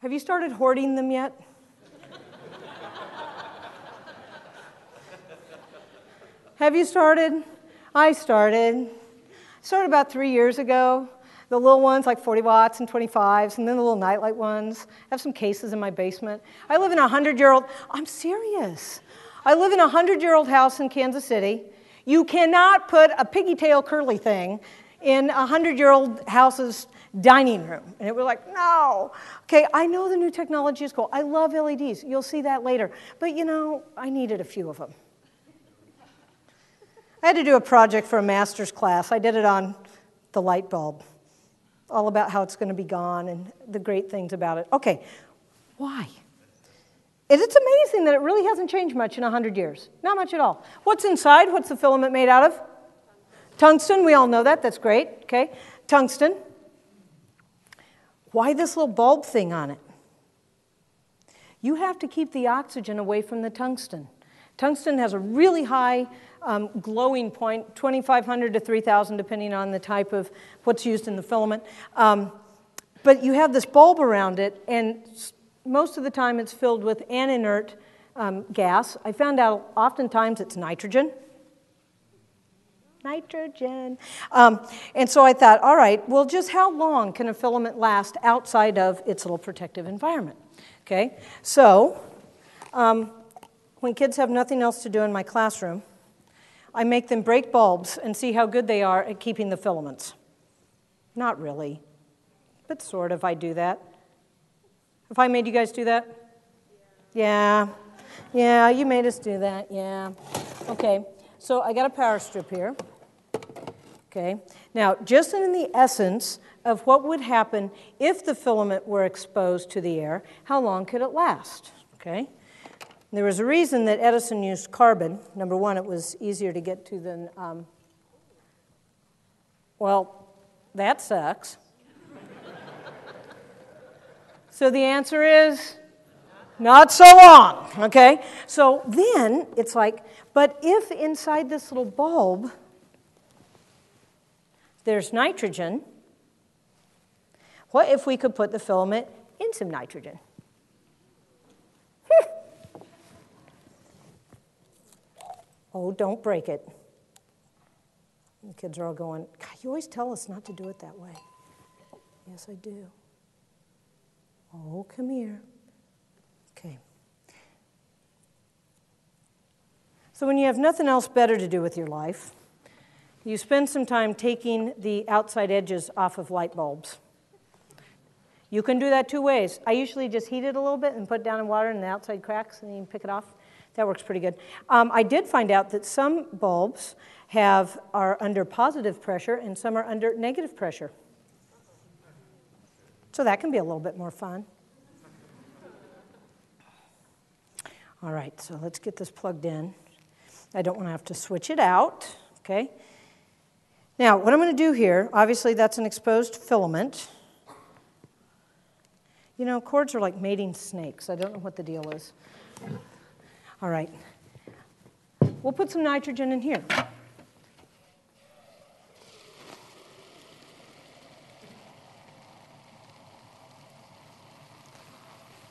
Have you started hoarding them yet? Have you started? I started. About 3 years ago. The little ones, like 40 watts and 25s, and then the little nightlight ones. I have some cases in my basement. I live in a 100-year-old, I'm serious. I live in a 100-year-old house in Kansas City. You cannot put a pigtail curly thing in a 100-year-old house's dining room. And it was like, no. Okay, I know the new technology is cool. I love LEDs. You'll see that later. But, you know, I needed a few of them. I had to do a project for a master's class. I did it on the light bulb. All about how it's going to be gone and the great things about it. Okay, why? It's amazing that it really hasn't changed much in 100 years. Not much at all. What's inside? What's the filament made out of? Tungsten. We all know that. That's great. Okay, tungsten. Why this little bulb thing on it? You have to keep the oxygen away from the tungsten. Tungsten has a really high glowing point, 2,500 to 3,000, depending on the type of what's used in the filament. But you have this bulb around it, and most of the time it's filled with an inert gas. I found out oftentimes it's nitrogen. Nitrogen. And so I thought, all right, well, just how long can a filament last outside of its little protective environment? Okay, so when kids have nothing else to do in my classroom, I make them break bulbs and see how good they are at keeping the filaments. Not really, but sort of I do that. Have I made you guys do that? Yeah. Yeah, you made us do that, yeah. Okay, so I got a power strip here. Okay, now just in the essence of what would happen if the filament were exposed to the air, how long could it last, okay? There was a reason that Edison used carbon. Number one, it was easier to get to than, well, that sucks. So the answer is not so long, okay? So then it's like, but if inside this little bulb there's nitrogen, what if we could put the filament in some nitrogen? Oh, don't break it. The kids are all going, God, you always tell us not to do it that way. Yes, I do. Oh, come here. Okay. So when you have nothing else better to do with your life, you spend some time taking the outside edges off of light bulbs. You can do that two ways. I usually just heat it a little bit and put it down in water and the outside cracks and then you pick it off. That works pretty good. I did find out that some bulbs are under positive pressure and some are under negative pressure. So that can be a little bit more fun. All right, so let's get this plugged in. I don't want to have to switch it out, okay? Now, what I'm going to do here, obviously that's an exposed filament. You know, cords are like mating snakes. I don't know what the deal is. All right, we'll put some nitrogen in here.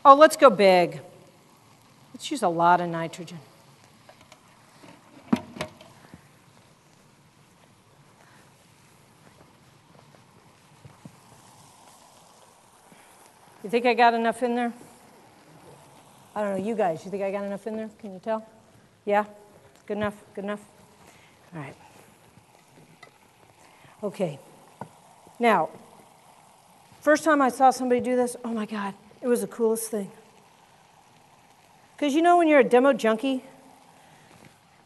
Oh, let's go big. Let's use a lot of nitrogen. You think I got enough in there? I don't know, you guys, you think I got enough in there? Can you tell? Yeah? Good enough? Good enough? All right. Okay. Now, first time I saw somebody do this, oh my God, it was the coolest thing. Because you know when you're a demo junkie,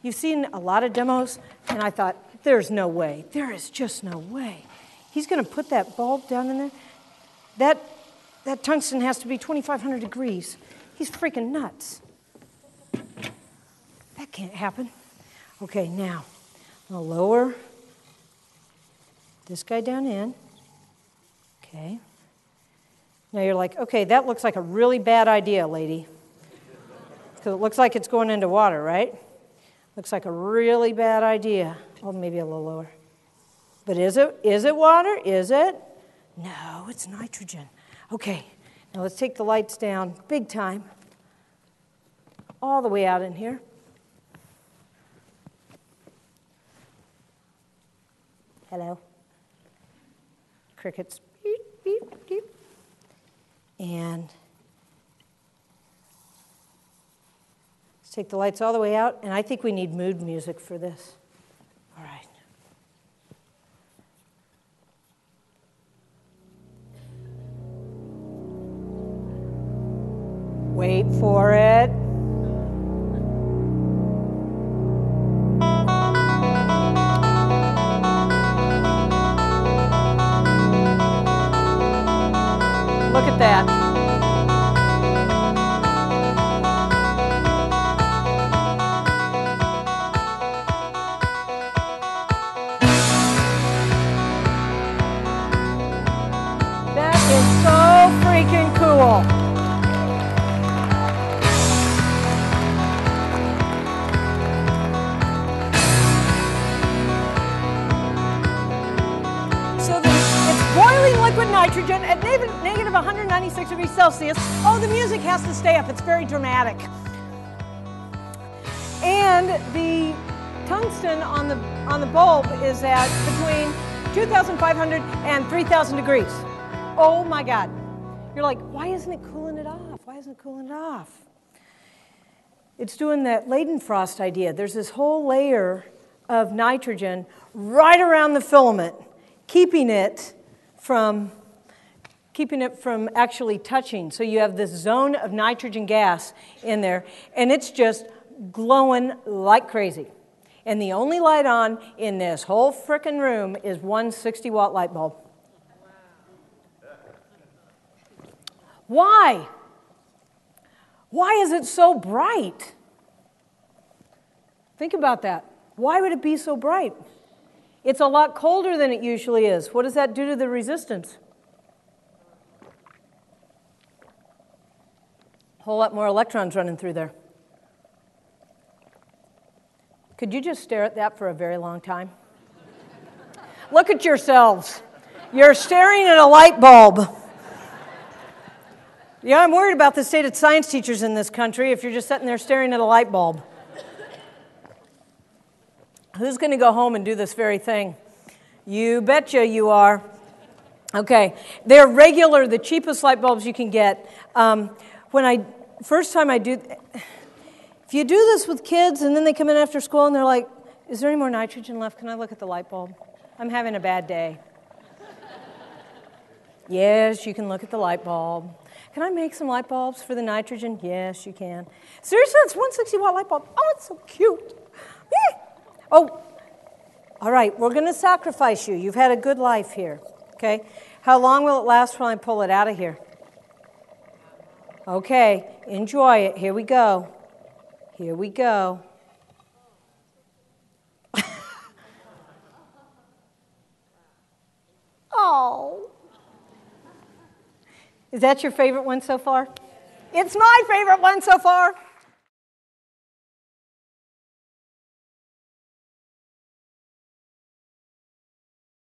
you've seen a lot of demos, and I thought, there's no way. There is just no way. He's going to put that bulb down in there. That tungsten has to be 2,500 degrees. He's freaking nuts. That can't happen. Okay, now, I'm going to lower this guy down in. Okay. Now you're like, okay, that looks like a really bad idea, lady. Because it looks like it's going into water, right? Looks like a really bad idea. Oh, maybe a little lower. But is it water? Is it? No, it's nitrogen. Okay, Now let's take the lights down big time, all the way out in here. Hello. Crickets. Beep, beep, beep. And let's take the lights all the way out, and I think we need mood music for this. All right. Wait for it. Look at that. That is so freaking cool. So it's boiling liquid nitrogen at negative 196 degrees Celsius. Oh, the music has to stay up. It's very dramatic. And the tungsten on the bulb is at between 2,500 and 3,000 degrees. Oh my God. You're like, why isn't it cooling it off? Why isn't it cooling it off? It's doing that Leidenfrost idea. There's this whole layer of nitrogen right around the filament, keeping it from actually touching. So you have this zone of nitrogen gas in there, and it's just glowing like crazy. And the only light on in this whole frickin' room is one 60-watt light bulb. Why? Why is it so bright? Think about that. Why would it be so bright? It's a lot colder than it usually is. What does that do to the resistance? Whole lot more electrons running through there. Could you just stare at that for a very long time? Look at yourselves. You're staring at a light bulb. Yeah, I'm worried about the state of science teachers in this country if you're just sitting there staring at a light bulb. Who's going to go home and do this very thing? You betcha you are. Okay, they're regular, the cheapest light bulbs you can get. If you do this with kids and then they come in after school and they're like, is there any more nitrogen left? Can I look at the light bulb? I'm having a bad day. Yes, you can look at the light bulb. Can I make some light bulbs for the nitrogen? Yes, you can. Seriously, it's 160-watt light bulb. Oh, it's so cute. Yeah. Oh, all right, we're going to sacrifice you. You've had a good life here, okay? How long will it last when I pull it out of here? Okay, enjoy it. Here we go. Here we go. Oh. Is that your favorite one so far? It's my favorite one so far.